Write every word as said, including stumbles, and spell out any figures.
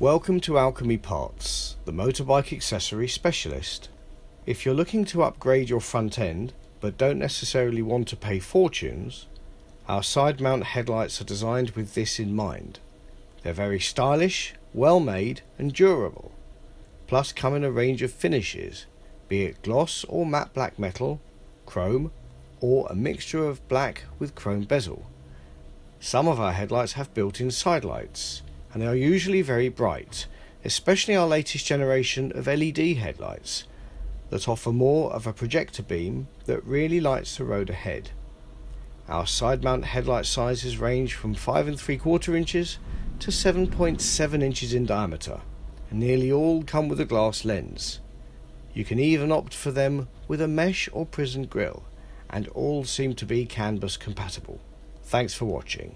Welcome to Alchemy Parts, the motorbike accessory specialist. If you're looking to upgrade your front end but don't necessarily want to pay fortunes, our side mount headlights are designed with this in mind. They're very stylish, well made and durable, plus come in a range of finishes, be it gloss or matte black metal, chrome or a mixture of black with chrome bezel. Some of our headlights have built-in sidelights, and they are usually very bright, especially our latest generation of L E D headlights that offer more of a projector beam that really lights the road ahead. Our side mount headlight sizes range from five and three quarter inches to seven point seven inches in diameter, and nearly all come with a glass lens. You can even opt for them with a mesh or prism grille, and all seem to be canvas compatible. Thanks for watching.